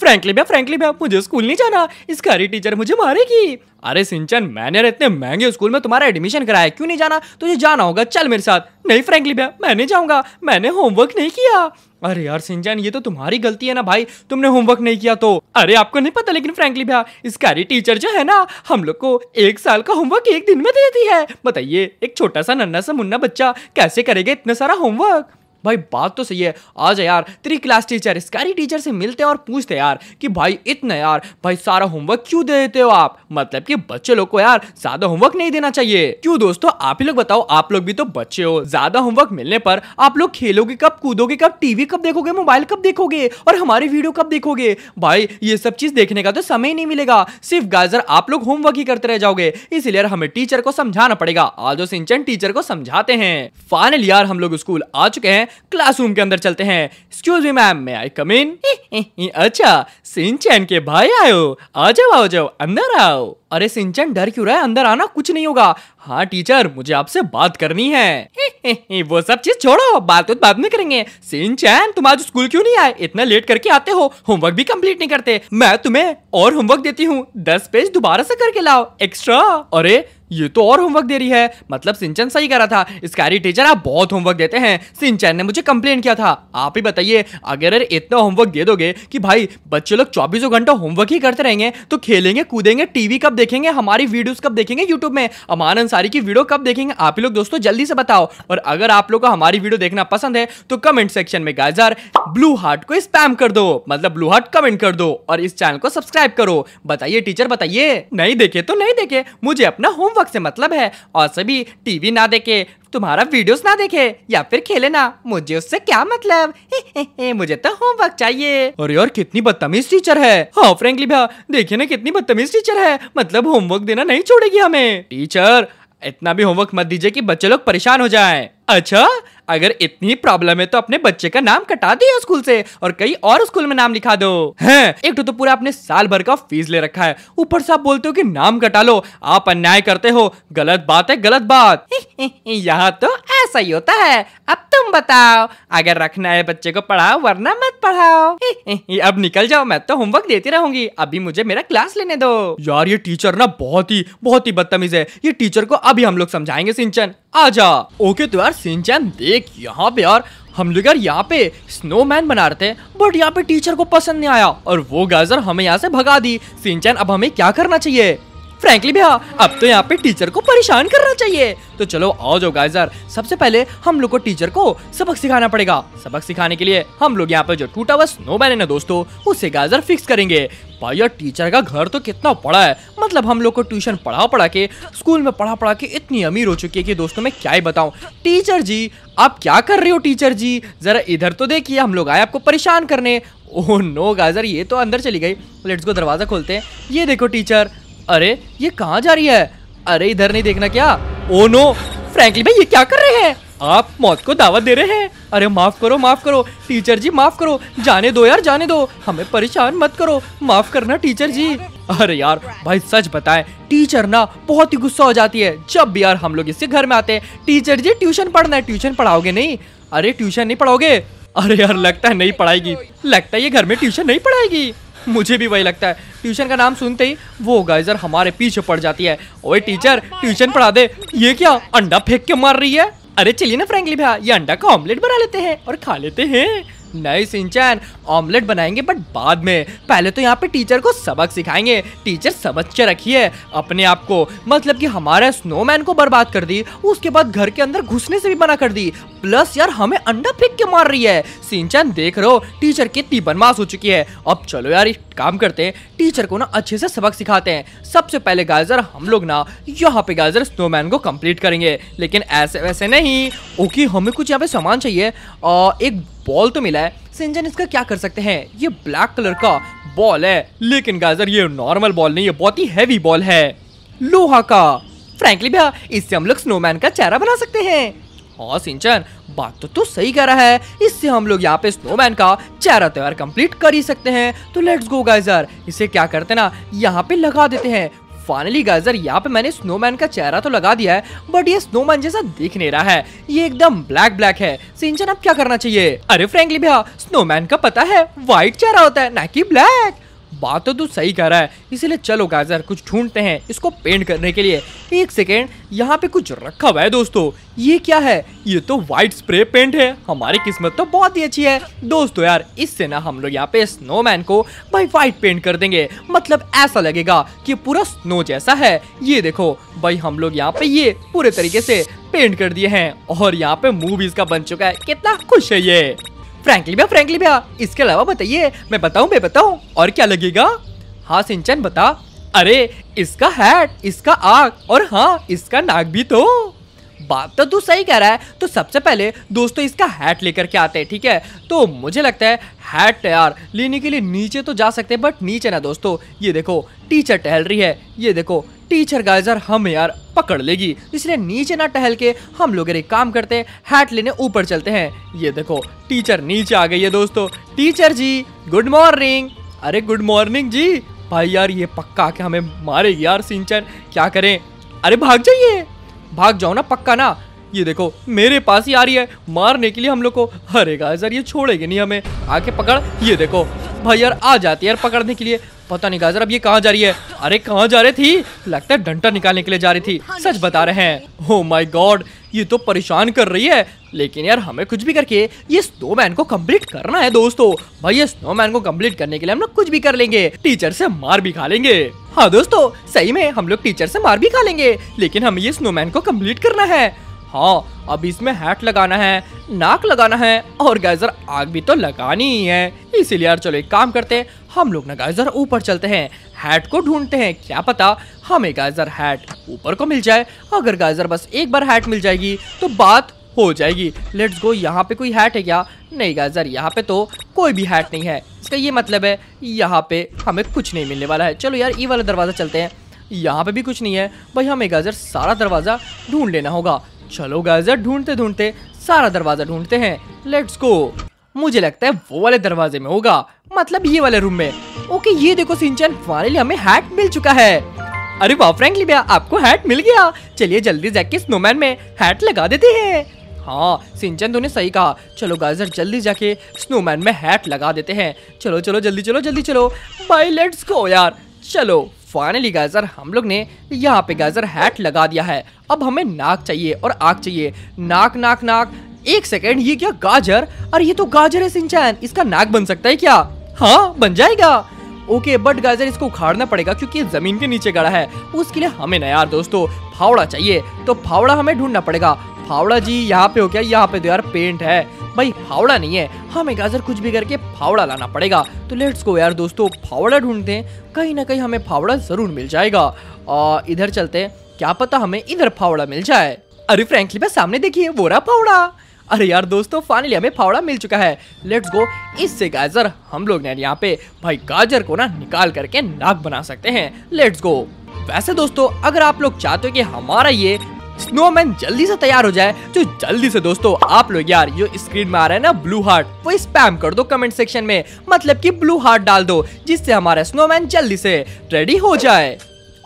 Frankly भैया मुझे school नहीं जाना, इस कारी टीचर मुझे मारेगी। अरे शिनचन, मैंने इतने महंगे स्कूल में तुम्हारा एडमिशन कराया, क्यों नहीं जाना? तुझे जाना होगा, चल मेरे साथ। नहीं फ्रैंकली भैया, मैं नहीं जाऊँगा, मैंने होमवर्क नहीं किया। अरे यार शिनचन, ये तो तुम्हारी गलती है ना भाई, तुमने होमवर्क नहीं किया तो। अरे आपको नहीं पता, लेकिन फ्रैंकली भैया इस कारी टीचर जो है ना, हम लोग को 1 साल का होमवर्क 1 दिन में दे देती है। बताइए, एक छोटा सा नन्हा सा मुन्ना बच्चा कैसे करेगा इतना सारा होमवर्क? भाई बात तो सही है। आज यार तेरी क्लास टीचर इस कारी टीचर से मिलते हैं और पूछते हैं यार कि भाई इतना यार भाई सारा होमवर्क क्यों दे देते हो आप, मतलब कि बच्चे लोग को यार ज्यादा होमवर्क नहीं देना चाहिए। क्यों दोस्तों, आप ही लोग बताओ, आप लोग भी तो बच्चे हो। ज्यादा होमवर्क मिलने पर आप लोग खेलोगे कब, कूदोगे कब, टीवी कब देखोगे, मोबाइल कब देखोगे और हमारी वीडियो कब देखोगे? भाई ये सब चीज देखने का तो समय नहीं मिलेगा, सिर्फ गाजर आप लोग होमवर्क ही करते रह जाओगे। इसीलिए हमें टीचर को समझाना पड़ेगा। आज शिनचन टीचर को समझाते हैं। फाइनली यार हम लोग स्कूल आ चुके हैं, क्लासरूम के अंदर चलते हैं। Excuse me ma'am, may I come in? अच्छा शिनचन के भाई आयो, आ जाओ अंदर आओ। अरे शिनचन डर क्यों रहा है, अंदर आना, कुछ नहीं होगा। हाँ टीचर, मुझे आपसे बात करनी है। वो सब चीज छोड़ो, बात बाद में करेंगे। शिनचन, तुम आज स्कूल क्यों नहीं आए? इतना लेट करके आते हो, होमवर्क भी कंप्लीट नहीं करते। मैं तुम्हें और होमवर्क देती हूँ, 10 पेज दोबारा से करके लाओ एक्स्ट्रा। अरे ये तो और होमवर्क दे रही है, मतलब शिनचन सही कह रहा था, इस कारी टीचर आप बहुत होमवर्क देते हैं। शिनचन ने मुझे कंप्लेन किया था। आप ही बताइए, अगर इतना होमवर्क दे दोगे कि भाई बच्चे लोग 24 घंटा होमवर्क ही करते रहेंगे तो खेलेंगे कूदेंगे, टीवी कब देखेंगे, हमारी वीडियोस कब देखेंगे यूट्यूब में, अमान अंसारी की वीडियो कब देखेंगे? आप ही लोग दोस्तों जल्दी से बताओ। और अगर आप लोग को हमारी वीडियो देखना पसंद है तो कमेंट सेक्शन में गाजर ब्लू हार्ट को स्पैम कर दो, मतलब ब्लू हार्ट कमेंट कर दो और इस चैनल को सब्सक्राइब करो। बताइए टीचर, बताइए, नहीं देखे तो नहीं देखे, मुझे अपना होमवर्क से मतलब है। और सभी टीवी ना देखे, तुम्हारा वीडियोस ना देखे या फिर खेले ना, मुझे उससे क्या मतलब। मुझे तो होमवर्क चाहिए। और यार कितनी बदतमीज टीचर है। हाँ फ्रैंकली भैया, देखिए ना कितनी बदतमीज टीचर है, मतलब होमवर्क देना नहीं छोड़ेगी हमें। टीचर इतना भी होमवर्क मत दीजिए कि बच्चे लोग परेशान हो जाएं। अच्छा, अगर इतनी प्रॉब्लम है तो अपने बच्चे का नाम कटा दिया स्कूल से और कहीं और स्कूल में नाम लिखा दो। हैं, एक तो पूरा आपने साल भर का फीस ले रखा है, ऊपर से आप बोलते हो कि नाम कटा लो। आप अन्याय करते हो, गलत बात है, गलत बात। यहाँ तो ऐसा ही होता है। अब तुम बताओ, अगर रखना है बच्चे को पढ़ाओ वरना मत पढ़ाओ। अब निकल जाओ, मैं तो होमवर्क देती रहूंगी, अभी मुझे मेरा क्लास लेने दो। यार ये टीचर ना बहुत ही बदतमीज है, ये टीचर को अभी हम लोग समझाएंगे। शिनचन आजा। ओके तो यार शिनचन देख, यहाँ पे यार हम लोग यार यहाँ पे स्नोमैन बना रहे थे, बट यहाँ पे टीचर को पसंद नहीं आया और वो गाजर हमें यहाँ से भगा दी। शिनचन अब हमें क्या करना चाहिए? फ्रैंकली भैया अब तो यहाँ पे टीचर को परेशान करना चाहिए, तो चलो आओ जाओ गाइजर। सबसे पहले हम लोग को टीचर को सबक सिखाना पड़ेगा। सबक सिखाने के लिए हम लोग यहाँ पे जो टूटा हुआ स्नोमैन है ना दोस्तों, उसे गाइजर फिक्स करेंगे। भाई यार टीचर का घर तो कितना बड़ा है, मतलब हम लोग को ट्यूशन पढ़ा के स्कूल में पढ़ा के इतनी अमीर हो चुकी है कि दोस्तों मैं क्या ही बताऊं। टीचर जी आप क्या कर रहे हो? टीचर जी जरा इधर तो देखिए, हम लोग आए आपको परेशान करने। ओह नो गाइजर, ये तो अंदर चली गई। लेट्स गो, दरवाजा खोलते हैं। ये देखो टीचर, अरे ये कहाँ जा रही है? अरे इधर नहीं देखना क्या? ओ नो फ्रैंकली भाई, ये क्या कर रहे हैं आप? मौत को दावत दे रहे हैं। अरे माफ करो टीचर जी, माफ करो, जाने दो यार, जाने दो, हमें परेशान मत करो, माफ करना टीचर जी। अरे यार भाई सच बताएं, टीचर ना बहुत ही गुस्सा हो जाती है जब भी यार हम लोग इसके घर में आते हैं। टीचर जी ट्यूशन पढ़ना है, ट्यूशन पढ़ाओगे नहीं? अरे ट्यूशन नहीं पढ़ाओगे? अरे यार लगता है नहीं पढ़ाएगी, लगता है ये घर में ट्यूशन नहीं पढ़ाएगी। मुझे भी वही लगता है, ट्यूशन का नाम सुनते ही वो गाइजर हमारे पीछे पड़ जाती है। ओए टीचर ट्यूशन पढ़ा दे। ये क्या अंडा फेंक के मार रही है? अरे चलिए ना फ्रैंकली भैया, ये अंडा का ऑमलेट बना लेते हैं और खा लेते हैं। नहीं शिनचैन, ऑमलेट बनाएंगे बट बाद में, पहले तो यहाँ पे टीचर को सबक सिखाएंगे। टीचर समझ के रखिए अपने आप को, मतलब कि हमारे स्नोमैन को बर्बाद कर दी, उसके बाद घर के अंदर घुसने से भी मना कर दी, प्लस यार हमें अंडा फेंक के मार रही है। शिनचैन देख रहे हो टीचर कितनी बदमाश हो चुकी है। अब चलो यार एक काम करते हैं, टीचर को ना अच्छे से सबक सिखाते हैं। सबसे पहले गाजर हम लोग ना यहाँ पे गाजर स्नोमैन को कंप्लीट करेंगे, लेकिन ऐसे वैसे नहीं। ओके हमें कुछ यहाँ पे सामान चाहिए। एक बॉल तो मिला है। शिनचन इसका क्या कर सकते हैं? ये ब्लैक कलर का बॉल है, लेकिन गाजर ये नॉर्मल बॉल नहीं है, बहुत ही हैवी बॉल है, लोहा का। फ्रैंकली भैया इससे हम लोग स्नोमैन का चेहरा बना सकते हैं। हाँ शिनचन बात तो सही कह रहा है, इससे हम लोग यहाँ पे स्नोमैन का चेहरा तो यार कंप्लीट कर ही सकते हैं। तो लेट्स गो गाइजर, इसे क्या करते ना यहाँ पे लगा देते हैं। फाइनली गाइस यार यहाँ पे मैंने स्नोमैन का चेहरा तो लगा दिया है, बट ये स्नोमैन जैसा दिख नहीं रहा है, ये एकदम ब्लैक ब्लैक है। शिनचन अब क्या करना चाहिए? अरे फ्रैंकली भैया, स्नोमैन का पता है व्हाइट चेहरा होता है, ना कि ब्लैक। बात तो तू सही कह रहा है, इसीलिए चलो गाइस यार कुछ ढूंढते हैं इसको पेंट करने के लिए। एक सेकेंड, यहाँ पे कुछ रखा हुआ है दोस्तों, ये क्या है? ये तो व्हाइट स्प्रे पेंट है। हमारी किस्मत तो बहुत ही अच्छी है दोस्तों यार, इससे ना हम लोग यहाँ पे स्नोमैन को भाई व्हाइट पेंट कर देंगे, मतलब ऐसा लगेगा कि पूरा स्नो जैसा है। ये देखो भाई हम लोग यहाँ पे ये पूरे तरीके से पेंट कर दिए हैं और यहाँ पे मूवीज का बन चुका है। कितना खुश है ये फ्रैंकली भैया। इसके अलावा बताइए, मैं बताऊं और क्या लगेगा? हाँ शिनचन बता। अरे इसका हैट, इसका आँख और हाँ इसका नाक भी। तो बात तो तू सही कह रहा है, तो सबसे पहले दोस्तों इसका हैट लेकर के आते हैं, ठीक है? तो मुझे लगता है हैट यार लेने के लिए नीचे तो जा सकते हैं, बट नीचे ना दोस्तों ये देखो टीचर टहल रही है, ये देखो टीचर गाइस यार हम यार पकड़ लेगी, इसलिए नीचे ना टहल के हम लोग एक काम करते हैं, हैट लेने ऊपर चलते हैं। ये देखो टीचर नीचे आ गई है दोस्तों। Teacher ji good morning. अरे गुड मॉर्निंग जी। भाई यार ये पक्का के हमें मारेगी यार शिनचन, क्या करें? अरे भाग जाओ ना पक्का ना। ये देखो मेरे पास ही आ रही है मारने के लिए हम लोग को। अरे गाइस यार ये छोड़ेगी नहीं हमें, आके पकड़। ये देखो भाई यार आ जाती है यार पकड़ने के लिए। पता नहीं गाइस यार अब ये कहाँ जा रही है। अरे कहाँ जा रही थी? लगता है डंडा निकालने के लिए जा रही थी, सच बता रहे हैं। ओह माय गॉड, ये तो परेशान कर रही है, लेकिन यार हमें कुछ भी करके ये स्नोमैन को कंप्लीट करना है दोस्तों। भाई ये स्नोमैन को कंप्लीट करने के लिए हम लोग कुछ भी कर लेंगे, टीचर से मार भी खा लेंगे। हाँ दोस्तों सही में हम लोग टीचर से मार भी खा लेंगे, लेकिन हमें ये स्नोमैन को कंप्लीट करना है। हाँ अब इसमें हैट लगाना है, नाक लगाना है और गाइजर आग भी तो लगानी ही है, इसीलिए यार चलो एक काम करते हैं हम लोग ना गाइजर ऊपर चलते हैं, हैट को ढूंढते हैं। क्या पता हमें गाइजर हैट ऊपर को मिल जाए। अगर गाइजर बस एक बार हैट मिल जाएगी तो बात हो जाएगी। Let's go. यहाँ पे कोई हैट है क्या? नहीं गाइजर यहाँ पे तो कोई भी हैट नहीं है, इसका ये मतलब है यहाँ पे हमें कुछ नहीं मिलने वाला है। चलो यार ये वाला दरवाज़ा चलते हैं, यहाँ पे भी कुछ नहीं है। भाई हमें गाइजर सारा दरवाज़ा ढूंढ लेना होगा। चलो गाइस यार ढूंढते सारा दरवाजा ढूंढते हैं। Let's go. मुझे लगता है वो वाले दरवाजे में होगा, मतलब ये वाले रूम में। ओके ये देखो शिनचन, फाइनली हमें हैट मिल चुका है। अरे वाह फ्रैंकली भैया आपको हैट मिल गया। चलिए जल्दी जाके स्नोमैन में हैट लगा देते हैं। हाँ शिनचन तूने सही कहा, चलो गाइस यार जल्दी जाके स्नोमैन में हैट लगा देते हैं। चलो जल्दी चलो भाई लेट्स गो यार। चलो फाइनली गाइस यार हम लोग ने यहाँ पे गाइस यार हैट लगा दिया है। अब हमें नाक चाहिए और आँख चाहिए। नाक। एक सेकेंड, ये क्या गाजर? अरे ये तो गाजर है शिनचैन, इसका नाक बन सकता है क्या? हाँ बन जाएगा। ओके बट गाइस यार इसको उखाड़ना पड़ेगा क्योंकि जमीन के नीचे गड़ा है। उसके लिए हमें ना यार दोस्तों फावड़ा चाहिए, तो फावड़ा हमें ढूंढना पड़ेगा। फावड़ा जी यहाँ पे हो क्या? यहाँ पे तो यार पेंट है भाई, फावड़ा नहीं है। हमें गाजर कुछ भी करके फावड़ा लाना पड़ेगा। तो लेट्स गो यार दोस्तों फावड़ा ढूंढते हैं, कहीं ना कहीं हमें फावड़ा जरूर मिल जाएगा। और इधर चलते हैं, क्या पता हमें इधर फावड़ा मिल जाए। अरे फ्रैंकली भाई सामने देखिए वो रहा फावड़ा। अरे यार दोस्तों फाइनली हमें फावड़ा मिल चुका है। Let's go. इससे गाजर हम लोग ने यहाँ पे भाई गाजर को ना निकाल करके नाक बना सकते हैं। Let's go. वैसे दोस्तों अगर आप लोग चाहते हो कि हमारा ये स्नोमैन जल्दी से तैयार हो जाए, तो जल्दी से दोस्तों आप लोग यार जो स्क्रीन में आ रहा है ना ब्लू हार्ट, वो स्पैम कर दो कमेंट सेक्शन में, मतलब कि ब्लू हार्ट डाल दो, जिससे हमारा स्नोमैन जल्दी से रेडी हो जाए।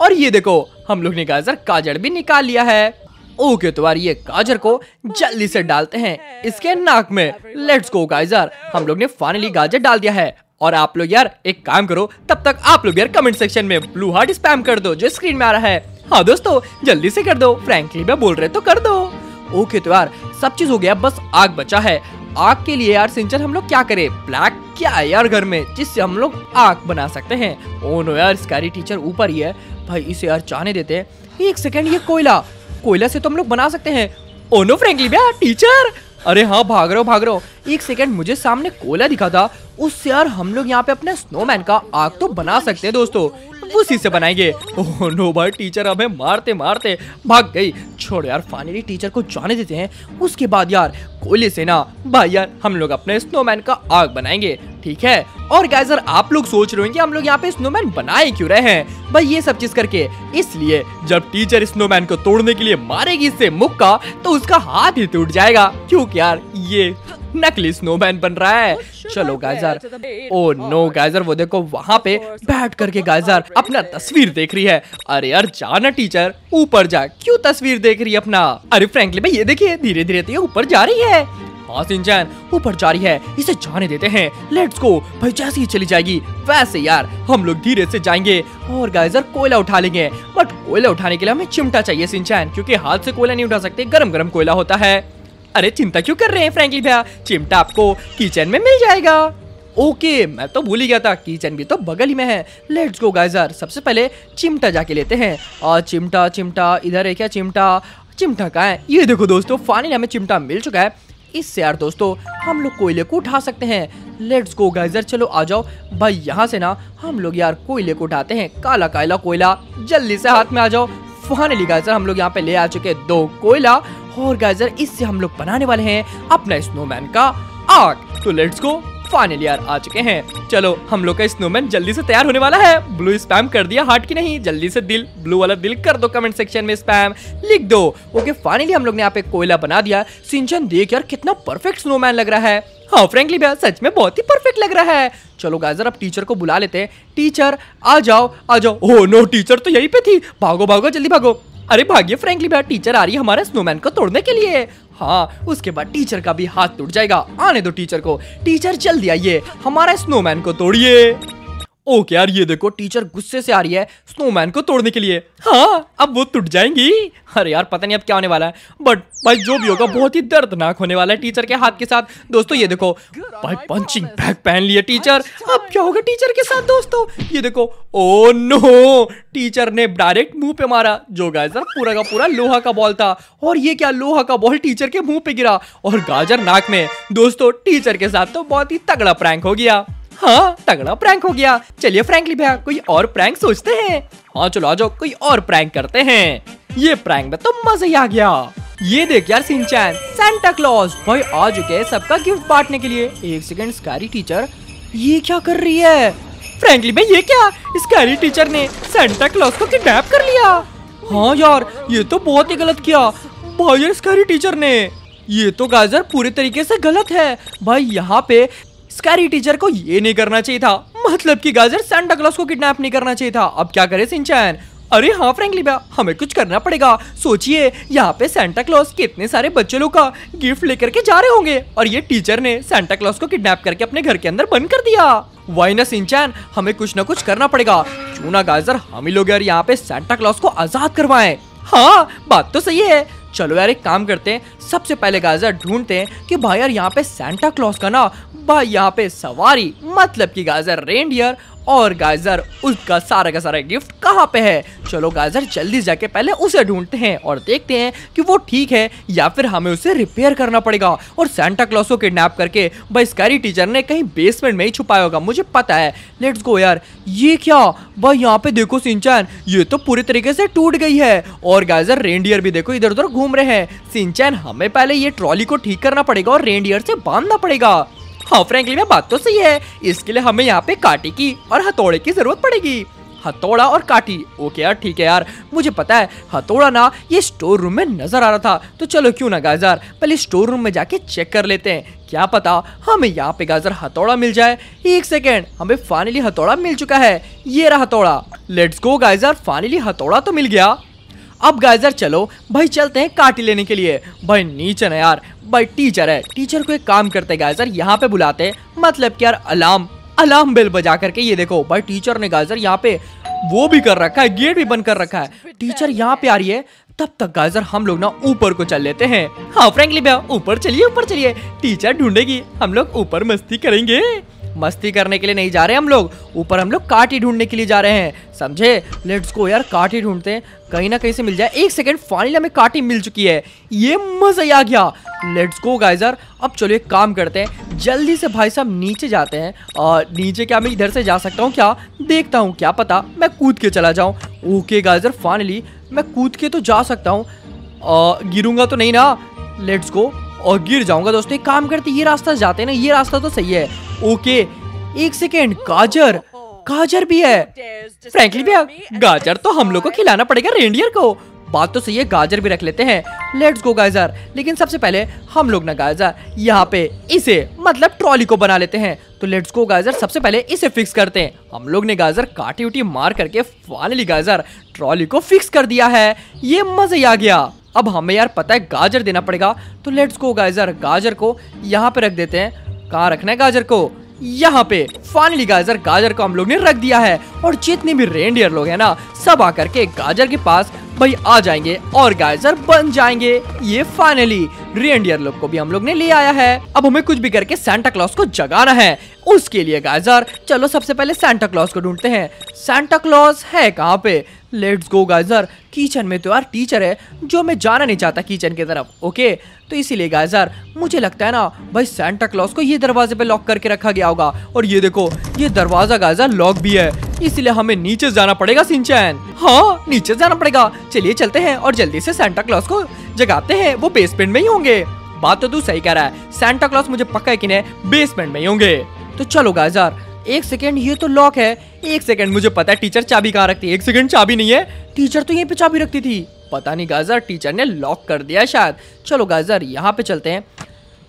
और ये देखो हम लोग ने गाजर भी निकाल लिया है। ओके तो यार ये गाजर को जल्दी से डालते हैं इसके नाक में। लेट्स गो गाइजर, हम लोग ने फाइनली गाजर डाल दिया है। और आप लोग यार एक काम करो, तब तक आप लोग यार कमेंट सेक्शन में ब्लू हार्ट स्पैम कर दो जो स्क्रीन में आ रहा है। हाँ दोस्तों जल्दी से कर दो, फ्रैंकली मैं बोल रहे तो कर दो। ओके तो यार सब चीज हो गया, बस आग बचा है। आग के लिए यार शिनचन हम लोग क्या करें? ब्लैक क्या है यार घर में जिससे हम लोग आग बना सकते हैं? ओ नो यार स्कैरी टीचर ऊपर ही है भाई, इसे यार जाने देते हैं। एक सेकेंड, ये कोयला से तो हम लोग बना सकते हैं। ओ नो फ्रैंकली भैया टीचर। अरे हाँ भाग रहे हो। एक सेकेंड, मुझे सामने कोयला दिखा था, उससे यार हम लोग यहाँ पे अपने स्नोमैन का आग तो बना सकते हैं दोस्तों, उसी से बनाएंगे। ओह नो भाई टीचर हमें मारते भाग गई। छोड़ यार फाइनली टीचर को जाने देते हैं, उसके बाद यार कोयले से ना भाई यार हम लोग अपने स्नोमैन का आग बनाएंगे, ठीक है? और गाइस यार आप लोग सोच रहे होंगे हम लोग यहाँ पे स्नोमैन बनाए क्यों रहे हैं भाई ये सब चीज करके? इसलिए जब टीचर स्नोमैन को तोड़ने के लिए मारेगी इससे मुक्का, तो उसका हाथ ही टूट जाएगा, क्योंकि यार ये नकली स्नोमैन बन रहा है। चलो गाइजर, ओ नो गाइजर, वो देखो वहाँ पे बैठ करके गाइजर अपना तस्वीर देख रही है। अरे यार जाना टीचर, ऊपर जा, क्यों तस्वीर देख रही है अपना। अरे फ्रैंकलिन भाई ये देखिए धीरे धीरे तो ये ऊपर जा रही है। हाँ शिनचैन ऊपर जा रही है, इसे जाने देते हैं, लेट्स गो भाई। जैसे ही चली जाएगी वैसे यार हम लोग धीरे से जाएंगे और गाइजर कोयला उठा लेंगे। बट कोयला उठाने के लिए हमें चिमटा चाहिए शिनचैन, क्योंकि हाथ से कोयला नहीं उठा सकते, गरम गरम कोयला होता है। अरे चिंता क्यों कर रहे हैं फ्रैंकलिन भैया, चिमटा आपको किचन में मिल जाएगा। ओके मैं तो भूल ही गया था, किचन भी तो बगल ही में है। लेट्स गो गाइजर, सबसे पहले चिमटा जाके लेते हैं। और चिमटा चिमटा इधर है क्या, चिमटा चिमटा कहाँ है। ये देखो दोस्तों फाइनली हमें चिमटा मिल चुका है। इससे यार दोस्तों हम लोग कोयले को उठा सकते हैं। लेट्स गो गाइजर, चलो आ जाओ भाई यहाँ से ना हम लोग यार कोयले को उठाते हैं। काला काला कोयला जल्दी से हाथ में आ जाओ। फाइनली गाइजर हम लोग यहाँ पे ले आ चुके हैं 2 कोयला और गाइजर इससे हम लोग बनाने वाले हैं अपना स्नोमैन का आग। तो लेट्स गो, फाइनली यार आ चुके हैं। चलो हम लोग का स्नोमैन जल्दी से तैयार होने वाला है। ब्लू स्पैम कर दिया हार्ट की नहीं, जल्दी से दिल, ब्लू वाला दिल कर दो कमेंट सेक्शन में स्पैम, लिख दो। ओके फाइनली हम लोग ने यहाँ पे कोयला बना दिया। शिनचैन देख यार कितना परफेक्ट स्नोमैन लग रहा है। हाँ फ्रैंकली भैया सच में बहुत ही परफेक्ट लग रहा है। चलो गाइजर अब टीचर को बुला लेते हैं। टीचर आ जाओ आ जाओ। ओह नो टीचर तो यहीं पे थी, भागो भागो जल्दी भागो। अरे भागिए फ्रैंकली भैया, टीचर आ रही है हमारे स्नोमैन को तोड़ने के लिए। हाँ उसके बाद टीचर का भी हाथ टूट जाएगा। आने दो टीचर को, टीचर जल्दी आइए हमारा स्नोमैन को तोड़िए। ओके यार ये देखो टीचर गुस्से से आ रही है स्नोमैन को तोड़ने के लिए। हाँ अब वो टूट जाएंगी। अरे यार पता नहीं अब क्या होने वाला है, बट भाई जो भी होगा बहुत ही दर्दनाक होने वाला है टीचर के हाथ के साथ। दोस्तों ये देखो भाई पंचिंग बैग पहन लिया टीचर। अब क्या होगा टीचर के साथ दोस्तों, ये देखो। ओ नो टीचर ने डायरेक्ट मुंह पे मारा, जो गाजर पूरा का पूरा लोहा का बॉल था। और ये क्या, लोहा का बॉल टीचर के मुंह पे गिरा और गाजर नाक में। दोस्तों टीचर के साथ तो बहुत ही तगड़ा प्रैंक हो गया। हाँ तगड़ा प्रैंक हो गया। चलिए फ्रैंकली भैया कोई और प्रैंक सोचते हैं। हाँ चलो आ जाओ कोई और प्रैंक करते हैं। ये प्रैंक में तो मजा ही आ गया। ये देख यार शिनचैन सांता क्लॉज भाई आ चुके हैं सबका गिफ्ट बांटने के लिए। एक सेकंड स्कैरी टीचर ये क्या कर रही है। फ्रैंकली भैया ये क्या, स्कैरी टीचर ने सांता क्लॉज को किडनैप कर लिया। हाँ यार ये तो बहुत ही गलत किया भाई स्कैरी टीचर ने, ये तो गाजर पूरे तरीके से गलत है भाई। यहाँ पे स्कैरी टीचर को ये नहीं करना चाहिए था, मतलब कि गाजर सांता क्लॉज को किडनैप नहीं करना चाहिए था। अब क्या करे शिनचैन। अरे हाँ फ्रैंकली भैया हमें कुछ करना पड़ेगा। सोचिए यहाँ पे सांता क्लॉज कितने सारे बच्चे लोग का गिफ्ट लेकर के जा रहे होंगे और ये टीचर ने सांता क्लॉज को किडनैप करके अपने घर के अंदर बंद कर दिया। वाई ना शिनचैन, हमें कुछ ना कुछ करना पड़ेगा। क्यों ना गाजर हम ही लोग यार यहाँ पे सांता क्लॉज को आजाद करवाएं। हाँ बात तो सही है। चलो यार एक काम करते हैं, सबसे पहले गाजर ढूंढते हैं कि भाई यार यहाँ पे सांता क्लॉज का ना भाई यहाँ पे सवारी, मतलब कि गाजर रेनडियर और गाजर उसका सारा का सारा गिफ्ट कहाँ पे है। चलो गाजर जल्दी जाके पहले उसे ढूंढते हैं और देखते हैं कि वो ठीक है या फिर हमें उसे रिपेयर करना पड़ेगा। और सांता क्लॉज को किडनैप करके भाई स्कैरी टीचर ने कहीं बेसमेंट में ही छुपाया होगा, मुझे पता है। लेट्स गो यार। ये क्या भाई यहाँ पे देखो शिनचैन, ये तो पूरे तरीके से टूट गई है और गाजर रेनडियर भी देखो इधर उधर घूम रहे हैं। शिनचैन हमें पहले ये ट्रॉली को ठीक करना पड़ेगा और रेनडियर से बांधना पड़ेगा। हाँ फ्रैंकली में बात तो सही है। इसके लिए हमें यहाँ पे काटी की और हथौड़े की जरूरत पड़ेगी। हथौड़ा और काटी, ओके यार ठीक है यार, मुझे पता है। हथौड़ा ना ये स्टोर रूम में नजर आ रहा था, तो चलो क्यों ना गाजर पहले स्टोर रूम में जाके चेक कर लेते हैं, क्या पता हमें यहाँ पे गाजर हथौड़ा मिल जाए। एक सेकेंड, हमें फाइनली हथौड़ा मिल चुका है, ये रहा हथौड़ा। लेट्स गो गाजर, फाइनली हथौड़ा तो मिल गया। अब गाइजर चलो भाई चलते हैं काटी लेने के लिए। भाई नीचे ना यार भाई टीचर है, टीचर को एक काम करते गाइजर यहाँ पे बुलाते हैं, मतलब कि यार अलार्म बेल बजा करके। ये देखो भाई टीचर ने गाइजर यहाँ पे वो भी कर रखा है, गेट भी बंद कर रखा है। टीचर यहाँ पे आ रही है, तब तक गाइजर हम लोग ना ऊपर को चल लेते हैं। हाँ फ्रैंकली भैया ऊपर चलिए ऊपर चलिए, टीचर ढूंढेगी, हम लोग ऊपर मस्ती करेंगे। मस्ती करने के लिए नहीं जा रहे हम लोग ऊपर, हम लोग काटी ढूंढने के लिए जा रहे हैं, समझे। लेट्स गो यार काटी ढूंढते हैं, कहीं ना कहीं से मिल जाए। एक सेकंड, फाइनली हमें काटी मिल चुकी है, ये मजा ही आ गया। लेट्स गो गाइजर, अब चलो एक काम करते हैं, जल्दी से भाई साहब नीचे जाते हैं। और नीचे क्या मैं इधर से जा सकता हूँ क्या, देखता हूँ, क्या पता मैं कूद के चला जाऊँ। ओके गाइजर, फाइनली मैं कूद के तो जा सकता हूँ, गिरूंगा तो नहीं ना। लेट्स गो, और गिर जाऊंगा दोस्तों। एक काम करते, ये रास्ता जाते हैं ना, ये रास्ता तो सही है। ओके एक सेकेंड, गाजर गाजर भी है। फ्रैंकली भैया गाजर तो हम लोग को खिलाना पड़ेगा रेंडियर को। बात तो सही है, गाजर भी रख लेते हैं, लेट्स गो गाजर। लेकिन सबसे पहले हम लोग ना गाजर यहाँ पे इसे मतलब ट्रॉली को बना लेते हैं। तो लेट्स गो गाजर, सबसे पहले इसे फिक्स करते हैं। हम लोग ने गाजर काटी उटी मार करके फाइनली गाजर ट्रॉली को फिक्स कर दिया है, ये मजा ही आ गया। अब हमें यार पता है गाजर देना पड़ेगा, तो लेट्स गो गाजर, गाजर को यहाँ पे रख देते हैं। कहाँ रखना है गाजर को? यहाँ पे फाइनली गाजर, गाजर को हम लोग ने रख दिया है। और जितने भी रेनडियर लोग हैं ना, सब आकर के गाजर के पास भाई आ जाएंगे और गाजर बन जाएंगे। ये फाइनली रेनडियर लोग को भी हम लोग ने ले आया है। अब हमें कुछ भी करके सांता क्लॉस को जगाना है, उसके लिए गाजर चलो सबसे पहले सांता क्लॉस को ढूंढते हैं। सांता क्लॉस है कहाँ पे? लेट्स गो गाजर, किचन में तो यार टीचर है जो मैं जाना नहीं चाहता किचन की तरफ, ओके। तो इसीलिए गाजर मुझे लगता है ना भाई सांता क्लॉस को ये दरवाजे पे लॉक करके रखा गया होगा। और ये देखो, ये दरवाजा गाजर लॉक भी है, इसलिए हमें नीचे जाना पड़ेगा शिनचैन। हाँ, नीचे जाना पड़ेगा, चलिए चलते हैं और जल्दी से सांता क्लॉस को जगाते हैं। वो बेसमेंट में ही होंगे, बात तो तू सही कह रहा है, सांता क्लॉस मुझे पक्का है कि नहीं बेसमेंट में ही होंगे। तो चलो गाजर, एक सेकेंड, ये तो लॉक है, एक सेकेंड, मुझे पता है टीचर चाबी कहाँ रखती है। एक सेकेंड, चाबी नहीं है, टीचर तो यहीं पे चाबी रखती थी, पता नहीं गाजर टीचर ने लॉक कर दिया शायद। चलो गाजर यहाँ पे चलते हैं।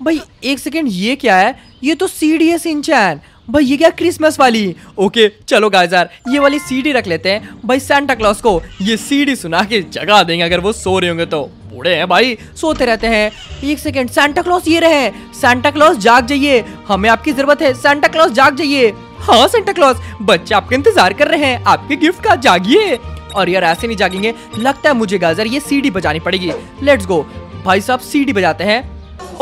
भाई एक सेकेंड, ये क्या है? ये तो सीडी है शिनचैन, भाई ये क्या क्रिसमस वाली? ओके चलो गाजर, ये वाली सीडी रख लेते हैं। भाई सांता क्लॉस को ये सीडी सुना के जगा देंगे अगर वो सो रहे होंगे तो। बूढ़े हैं भाई, सोते रहते हैं। एक सेकेंड, सांता क्लॉस ये रहे, सांता क्लॉस जाग जाइए, हमें आपकी जरूरत है, सांता क्लॉस जाग जाइए। हाँ सांता क्लॉस, बच्चे आपका इंतजार कर रहे हैं, आपके गिफ्ट का, जागिए। और यार ऐसे नहीं जागेंगे, लगता है मुझे गाजर ये सीडी बजानी पड़ेगी। लेट्स गो भाई साहब, सीडी बजाते हैं।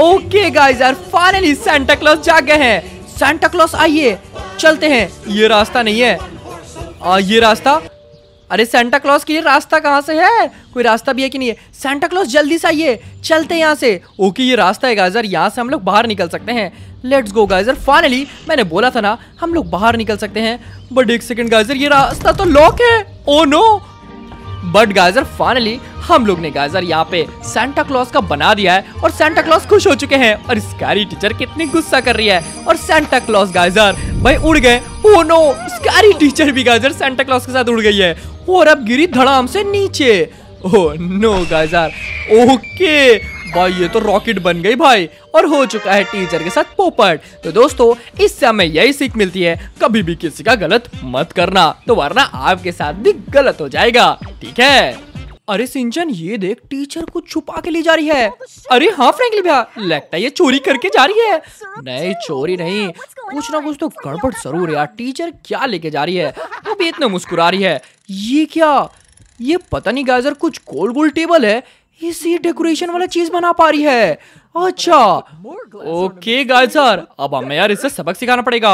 Okay guys, finally Santa Claus जाग गए हैं। सांता क्लॉस आइए, चलते हैं, ये रास्ता नहीं है। ये रास्ता, अरे सांता क्लॉस के लिए रास्ता कहाँ से है? कोई रास्ता भी है कि नहीं है? सांता क्लॉस जल्दी से आइए, चलते हैं यहाँ से। ओके ये रास्ता है गाजर, यहाँ से हम लोग बाहर निकल सकते हैं। लेट्स गो गाजर, फाइनली मैंने बोला था ना हम लोग बाहर निकल सकते हैं। बट एक सेकेंड गाजर, ये रास्ता तो लॉक है, ओ नो। बट गाजर फाइनली हम लोग ने गाजर यहाँ पे सांता क्लॉस का बना दिया है और सांता क्लॉस खुश हो चुके हैं। और स्कैरी टीचर कितनी गुस्सा कर रही है, और सांता क्लॉस गाजर भाई उड़ गए। ओह नो, स्कैरी टीचर भी गाजर सांता क्लॉस के साथ उड़ गई है और अब गिरी धड़ाम से नीचे। ओह नो गाजर, ओके भाई ये तो रॉकेट बन गई भाई, और हो चुका है टीचर के साथ पोपट। तो दोस्तों इससे हमें यही सीख मिलती है, कभी भी किसी का गलत मत करना, तो वरना आपके साथ भी गलत हो जाएगा, ठीक है। अरे शिनचैन ये देख, टीचर को छुपा के ले जा रही है। अरे हाँ फ्रैंकलिन भैया, लगता है ये चोरी करके जा रही है। नहीं चोरी नहीं, कुछ ना कुछ तो गड़बड़ जरूर है यार, टीचर क्या लेके जा रही है? अब इतना मुस्कुरा रही है, ये क्या? ये पता नहीं गाजर कुछ गोल गोल टेबल है, इसी डेकोरेशन वाला चीज बना पा रही है। अच्छा ओके गाजर, अब हमें यार इससे सबक सिखाना पड़ेगा।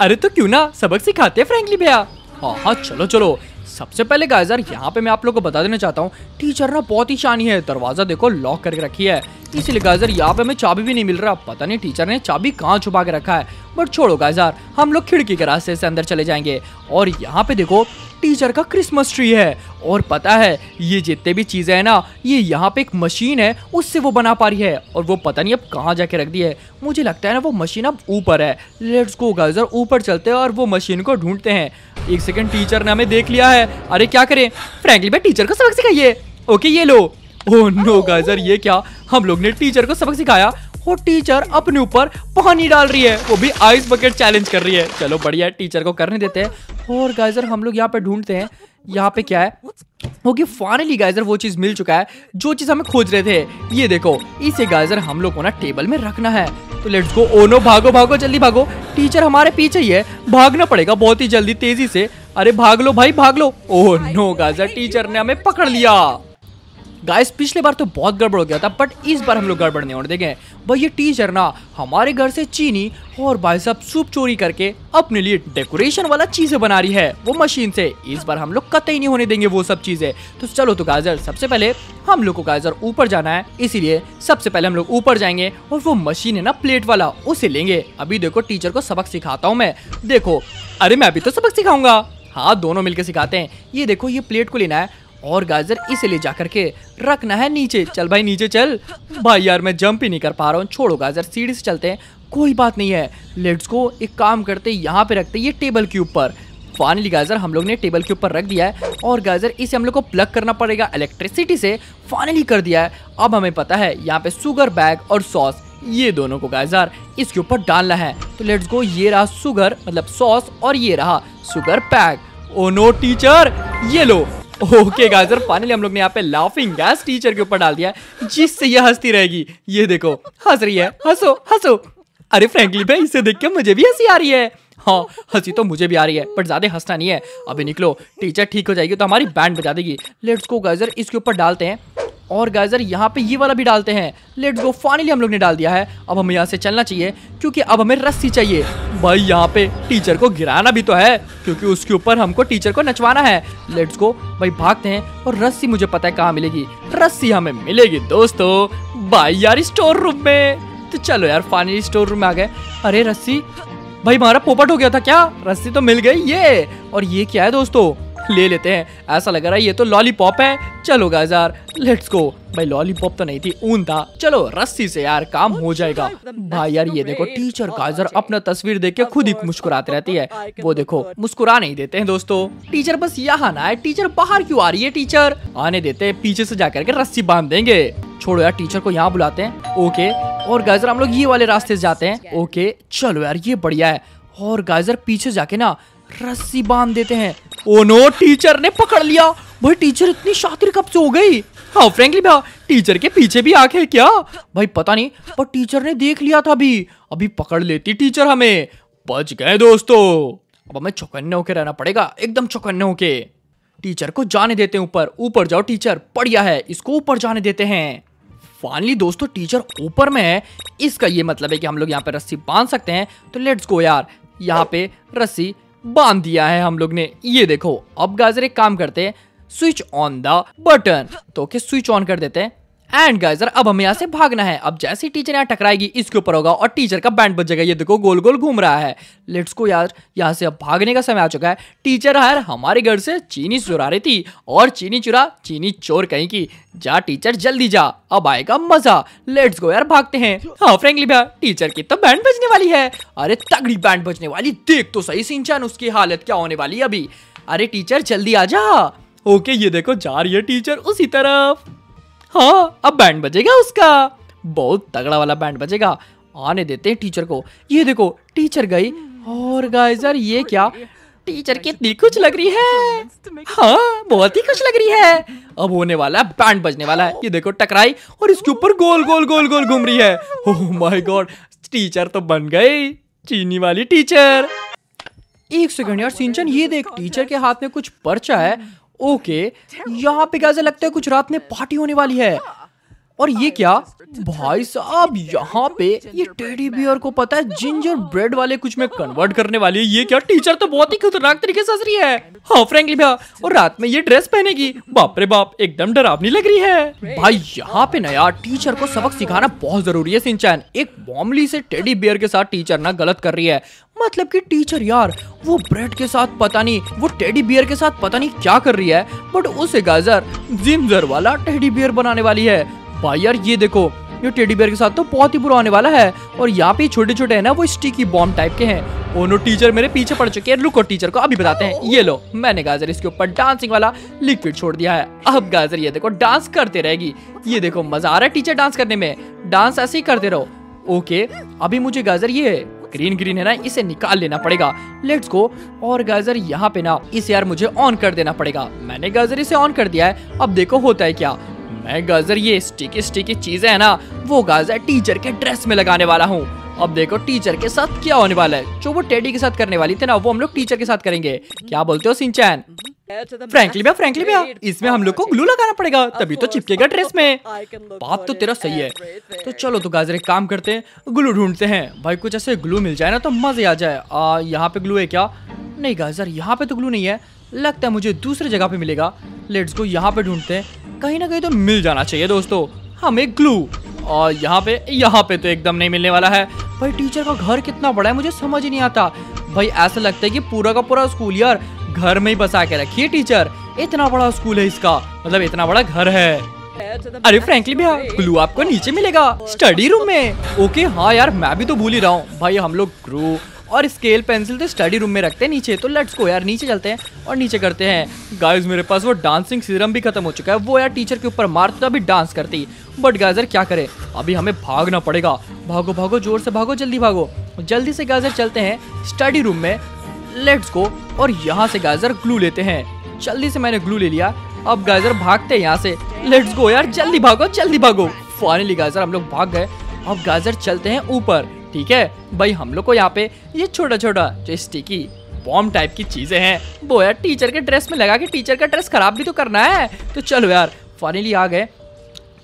अरे तो क्यों ना सबक सिखाते हैं फ्रैंकलिन भैया। हाँ हाँ चलो चलो, सबसे पहले गाजर यहाँ पे मैं आप लोगों को बता देना चाहता हूँ, टीचर ना बहुत ही शानी है, दरवाजा देखो लॉक करके रखी है, इसलिए गाजर यहाँ पे हमें चाबी भी नहीं मिल रहा, पता नहीं टीचर ने चाबी कहाँ छुपा के रखा है। बट छोड़ो गाजर, हम लोग खिड़की के रास्ते से अंदर चले जाएंगे। और यहाँ पे देखो टीचर का क्रिसमस ट्री है, और पता है ये जितने भी चीज़ें हैं ना, ये यहाँ पे एक मशीन है, उससे वो बना पा रही है, और वो पता नहीं अब कहाँ जाके रख दी है। मुझे लगता है ना वो मशीन अब ऊपर है। लेट्स गो गाजर, ऊपर चलते हैं और वो मशीन को ढूंढते हैं। एक सेकेंड, टीचर ने हमें देख लिया है, अरे क्या करें? फ्रैंकलिन भाई टीचर को सबक सिखाइए। ओके ये लो। ओह नो गाजर, ये क्या? हम लोग ने टीचर को सबक सिखाया और टीचर अपने ऊपर पानी डाल रही है, वो भी आइस बकेट चैलेंज कर रही है। चलो बढ़िया, टीचर को करने देते हैं। और गाजर हम लोग यहाँ पे ढूंढते हैं, यहाँ पे क्या है? ओके फाइनली गाजर वो चीज़ मिल चुका है जो चीज़ हमें खोज रहे थे। ये देखो, इसे गाजर हम लोग को ना टेबल में रखना है। तो लेट्स गो। ओ नो, भागो भागो, जल्दी भागो, टीचर हमारे पीछे ही है, भागना पड़ेगा बहुत ही जल्दी, तेजी से। अरे भाग लो भाई, भाग लो। ओह नो गाजर, टीचर ने हमें पकड़ लिया। गाइस पिछले बार तो बहुत गड़बड़ हो गया था, बट इस बार हम लोग गड़बड़ नहीं होने देंगे। भाई ये टीचर ना हमारे घर से चीनी और भाई साहब सूप चोरी करके अपने लिए डेकोरेशन वाला चीज़ें बना रही है वो मशीन से। इस बार हम लोग कतई नहीं होने देंगे वो सब चीज़ें। तो चलो, तो गाजर सबसे पहले हम लोग को गाजर ऊपर जाना है, इसीलिए सबसे पहले हम लोग ऊपर जाएंगे और वो मशीन है ना प्लेट वाला, उसे लेंगे। अभी देखो टीचर को सबक सिखाता हूँ मैं, देखो। अरे मैं अभी तो सबक सिखाऊंगा। हाँ दोनों मिलकर सिखाते हैं। ये देखो, ये प्लेट को लेना है और गाजर इसे ले जा करके रखना है नीचे। चल भाई नीचे चल। भाई यार मैं जंप ही नहीं कर पा रहा हूँ। छोड़ो गाजर, सीढ़ी से चलते हैं, कोई बात नहीं है। लेट्स गो, एक काम करते, यहाँ पे रखते ये टेबल के ऊपर। फाइनली गाइजर हम लोग ने टेबल के ऊपर रख दिया है और गाइजर इसे हम लोग को प्लग करना पड़ेगा इलेक्ट्रिसिटी से। फाइनली कर दिया है। अब हमें पता है यहाँ पे शुगर बैग और सॉस, ये दोनों को गाइजर इसके ऊपर डालना है। तो लेट्स गो, ये रहा शुगर मतलब सॉस और ये रहा sugar pack. Oh no teacher, ये लो। ओके गाइजर फाइनली हम लोग ने यहाँ पे लाफिंग गैस टीचर के ऊपर डाल दिया है, जिससे ये हंसती रहेगी। ये देखो हंस रही है, हंसो हंसो। अरे फ्रैंकलिन भाई, इसे देख के मुझे भी हंसी आ रही है। हाँ हंसी तो मुझे भी आ रही है, पर ज्यादा हंसना नहीं है। अभी निकलो, टीचर ठीक हो जाएगी तो हमारी बैंड बजा देगी। लेट्स गो गाइजर इसके ऊपर डालते हैं और गाइजर यहाँ पे ये वाला भी डालते हैं। लेट्स गो, फाइनली हम लोग ने डाल दिया है। अब हमें यहाँ से चलना चाहिए क्योंकि अब हमें रस्सी चाहिए। भाई यहाँ पे टीचर को गिराना भी तो है क्योंकि उसके ऊपर हमको टीचर को नचवाना है। लेट्स गो भाई, भागते हैं। और रस्सी मुझे पता है कहाँ मिलेगी। रस्सी हमें मिलेगी दोस्तों भाई यार स्टोर रूम में। तो चलो यार फाइनली स्टोर रूम में आ गए। अरे रस्सी भाई, हमारा पोपट हो गया था क्या? रस्सी तो मिल गई ये। और ये क्या है दोस्तों, ले लेते हैं। ऐसा लग रहा है ये तो लॉलीपॉप है। चलो गाइजर लेट्स गो। भाई लॉलीपॉप तो नहीं थी, ऊन था। चलो रस्सी से यार काम हो जाएगा। भाई यार ये देखो टीचर गाइजर अपना तस्वीर देख के खुद ही मुस्कुराती रहती है। वो देखो मुस्कुरा नहीं देते हैं दोस्तों। टीचर बस यहाँ ना है, टीचर बाहर क्यों आ रही है? टीचर आने देते हैं, पीछे से जाकर के रस्सी बांध देंगे। छोड़ो यार, टीचर को यहाँ बुलाते हैं। ओके, और गाइजर हम लोग ये वाले रास्ते से जाते हैं। ओके चलो यार ये बढ़िया है। और गाइजर पीछे जाके ना रस्सी बांध देते हैं। ओ नो, टीचर ने पकड़ लिया। भाई टीचर इतनी शातिर कब से हो गई? हाँ फ्रैंकली भा, टीचर के पीछे भी आंखें क्या? भाई पता नहीं, पर टीचर ने देख लिया था। अभी पकड़ लेती टीचर हमें। बच गए दोस्तों। अब हमें चौकन्ने होके रहना पड़ेगा, एकदम चौकन्ने होके। टीचर को जाने देते हैं ऊपर। ऊपर जाओ टीचर, बढ़िया है, इसको ऊपर जाने देते हैं। फाइनली दोस्तों टीचर ऊपर में है। इसका ये मतलब है कि हम लोग यहाँ पे रस्सी बांध सकते हैं। तो लेट्स गो यार, यहाँ पे रस्सी बांध दिया है हम लोग ने। ये देखो, अब गाइजर एक काम करते हैं, स्विच ऑन द बटन। तो ओके स्विच ऑन कर देते हैं। एंड गाइजर अब हमें यहाँ से भागना है। अब जैसे टीचर यहाँ टकराएगी इसके ऊपर होगा और टीचर का बैंड बज जाएगा। ये देखो गोल गोल घूम रहा है। लेट्स को यार, यहाँ से अब भागने का समय आ चुका है। टीचर यार हमारे घर से चीनी चुरा रही थी और चीनी चुरा चीनी चोर कहीं की। जा टीचर जल्दी जा, अब आएगा मजा। लेट्स गो यार, भागते हैं। हाँ फ्रैंकली भैया, टीचर की तो बैंड बजने वाली है। अरे तगड़ी बैंड बजने वाली, देख तो सही शिनचैन उसकी हालत क्या होने वाली है अभी। अरे टीचर जल्दी आ जा। ओके ये देखो जा रही है टीचर उसी तरफ। हाँ अब बैंड बजेगा उसका, बहुत तगड़ा वाला बैंड बजेगा। आने देते हैं टीचर को। ये देखो टीचर गई। और गाइजर ये क्या, टीचर कितनी खुश लग रही है। हाँ बहुत ही खुश लग रही है। अब होने वाला है, बैंड बजने वाला है। ये देखो टकराई और इसके ऊपर गोल गोल गोल गोल घूम रही है। ओह माय गॉड, टीचर तो बन गई चीनी वाली टीचर। एक सेकंड यार शिनचैन, ये देख टीचर के हाथ में कुछ पर्चा है। ओके यहाँ पे गाइजर लगता है कुछ रात में पार्टी होने वाली है। और ये क्या भाई साहब, यहाँ पे ये टेडी बियर को पता है जिंजर ब्रेड वाले कुछ में कन्वर्ट करने वाली है। ये क्या, टीचर तो बहुत ही खतरनाक तरीके से हंस रही है। हाँ फ्रैंकली भैया, और रात में ये ड्रेस पहनेगी, बाप रे बाप एकदम डरावनी लग रही है। भाई यहाँ पे ना यार टीचर को सबक सिखाना बहुत जरूरी है शिनचैन। एक बॉम्बली से टेडी बियर के साथ टीचर ना गलत कर रही है। मतलब कि टीचर यार वो ब्रेड के साथ पता नहीं, वो टेडी बियर के साथ पता नहीं क्या कर रही है, बट उसे गाजर जिंजर वाला टेडी बियर बनाने वाली है। भाई यार ये देखो, ये टेडी बियर के साथ तो बहुत ही बुरा होने वाला है। और यहाँ पे छोटे छोटे है ना, वो स्टिकी बॉम्ब टाइप के हैं। ओनो टीचर मेरे पीछे पड़ चुके हैं। रुको टीचर को अभी बताते हैं। ये लो, मैंने गाजर इसके ऊपर डांसिंग वाला लिक्विड छोड़ दिया है। अब गाजर ये देखो डांस करते रहेगी। ये देखो मजा आ रहा है टीचर डांस करने में। डांस ऐसे ही करते रहो। ओके अभी मुझे गाजर ये ग्रीन ग्रीन है ना, इसे निकाल लेना पड़ेगा। Let's go. और गाजर यहाँ पे ना इसे यार मुझे ऑन कर देना पड़ेगा। मैंने गाजर इसे ऑन कर दिया है। अब देखो होता है क्या। मैं गाजर ये स्टिकी स्टिकी चीजें है ना, वो गाजर टीचर के ड्रेस में लगाने वाला हूँ। अब देखो टीचर के साथ क्या होने वाला है। जो वो टेडी के साथ करने वाली थी ना, वो हम लोग टीचर के साथ करेंगे। क्या बोलते हो शिनचैन? फ्रैंकली भैया, इसमें हम लोग को ग्लू लगाना पड़ेगा, तभी तो चिपकेगा ड्रेस में। बात तो तेरा सही है। तो चलो तो गाजर एक काम करते हैं, ग्लू ढूंढते हैं। भाई कुछ ऐसे ग्लू मिल जाए ना तो मजे आ जाए। यहाँ पे ग्लू है क्या? नहीं गाजर यहाँ पे तो ग्लू नहीं है, लगता है मुझे दूसरी जगह पे मिलेगा। लेट्स को यहाँ पे ढूंढते हैं, कहीं ना कहीं तो मिल जाना चाहिए दोस्तों हमें ग्लू। और यहाँ पे तो एकदम नहीं मिलने वाला है। भाई टीचर का घर कितना बड़ा है, मुझे समझ ही नहीं आता। भाई ऐसा लगता है कि पूरा का पूरा स्कूल यार घर में ही बसा के रखिए टीचर। इतना बड़ा स्कूल है इसका, मतलब इतना बड़ा घर है। अरे फ्रैंकली भैया, ग्लू आपको नीचे मिलेगा स्टडी रूम में। ओके हाँ यार, मैं भी तो भूल ही रहा हूँ। भाई हम लोग ग्लू और स्केल पेंसिल तो स्टडी रूम में रखते हैं नीचे। तो लेट्स गो यार, नीचे चलते हैं और नीचे करते हैं। गाइस मेरे पास वो डांसिंग सीरम भी खत्म हो चुका है, वो यार टीचर के ऊपर मारता अभी डांस करती। बट गाइस यार क्या करें, अभी हमें भागना पड़ेगा। भागो भागो, जोर से भागो, जल्दी भागो, जल्दी से। गाइस यार चलते हैं स्टडी रूम में, लेट्स गो। और यहाँ से गाइस यार ग्लू लेते हैं, जल्दी से मैंने ग्लू ले लिया। अब गाइस यार भागते हैं यहाँ से, लेट्स गो यार, जल्दी भागो जल्दी भागो। फाइनली गाइस यार हम लोग भाग गए। अब गाइस यार चलते हैं ऊपर, ठीक है भाई। हम लोग को यहाँ पे ये छोटा छोटा जो स्टिकी बॉम्ब टाइप की चीजें हैं वो यार टीचर के ड्रेस में लगा के टीचर का ड्रेस खराब भी तो करना है। तो चलो यार फाइनली आ गए,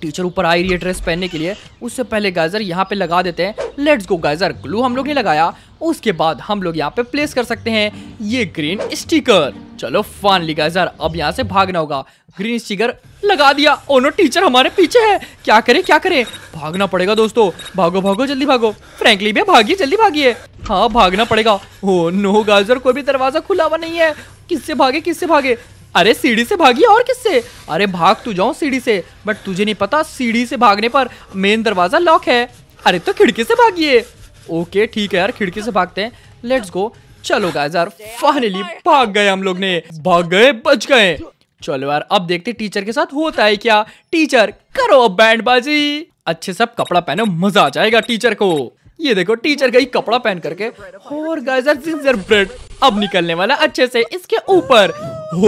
टीचर ऊपर आई रही है ड्रेस पहनने के लिए। उससे पहले गाइस यार यहाँ पे लगा देते हैं, लेट्स गो। गाइस यार ग्लू हम लोग ने लगाया, उसके बाद हम लोग यहाँ पे प्लेस कर सकते हैं ये ग्रीन स्टिकर। चलो फाइनली गाइस यार अब यहाँ से भागना होगा। ग्रीन स्टिकर लगा दिया। ओ नो, टीचर हमारे पीछे है, क्या करें क्या करें। भागना पड़ेगा दोस्तों, भागो भागो जल्दी भागो। फ्रैंकली भैया भागिए जल्दी भागिए, हाँ भागना पड़ेगा। ओ नो गाइस यार कोई भी दरवाजा खुला हुआ नहीं है, किससे भागे किससे भागे। अरे सीढ़ी से भागी, और किससे। अरे भाग तू जाऊँ सीढ़ी से, बट तुझे नहीं पता सीढ़ी से भागने पर मेन दरवाजा लॉक है। अरे तो खिड़की से भागिए। ओके ठीक है यार, खिड़की से भागते हैं, लेट्स गो। चलो गाइस यार फाइनली भाग गए हम लोग ने, भाग गए बच गए। चलो यार अब देखते टीचर के साथ होता है क्या। टीचर करो अब बैंडबाजी, अच्छे सब कपड़ा पहनो, मजा आ जाएगा टीचर को। ये देखो टीचर गई कपड़ा पहन करके। और गाइस यार जिंजर ब्रेड अब निकलने वाला अच्छे से इसके ऊपर।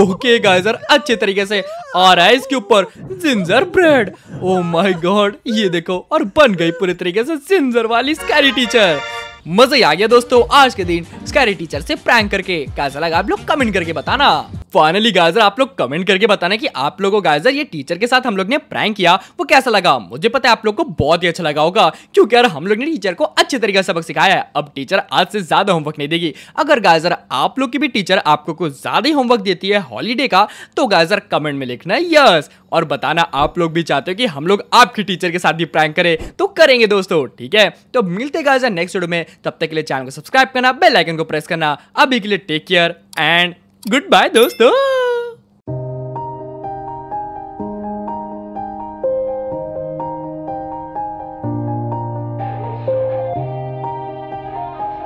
ओके गाइस यार अच्छे तरीके से आ रहा है इसके ऊपर gingerbread. Oh my God ये देखो, और बन गई पूरे तरीके से जिंजर वाली स्कैरी टीचर। मजा ही आ गया दोस्तों आज के दिन स्कैरी टीचर से प्रैंक करके। कैसा लगा आप लोग कमेंट करके बताना। फाइनली गाइस यार आप लोग कमेंट करके बताना कि आप लोगों को गाइस यार ये टीचर के साथ हम लोग ने प्रैंक किया वो कैसा लगा। मुझे पता है आप लोग को बहुत ही अच्छा लगा होगा, क्योंकि यार हम लोग ने टीचर को अच्छे तरीके से सबक सिखाया है। अब टीचर आज से ज्यादा होमवर्क नहीं देगी। अगर गाइस यार आप लोग की भी टीचर आपको कुछ ज्यादा ही होमवर्क देती है हॉलीडे का, तो गाइस यार कमेंट में लिखना यस, और बताना आप लोग भी चाहते हो कि हम लोग आपकी टीचर के साथ भी प्रैंक करें, तो करेंगे दोस्तों ठीक है। तो मिलते गाइस यार नेक्स्ट वीडियो में, तब तक के लिए चैनल को सब्सक्राइब करना, बेल आइकन को प्रेस करना। अभी के लिए take care and good bye दोस्तों।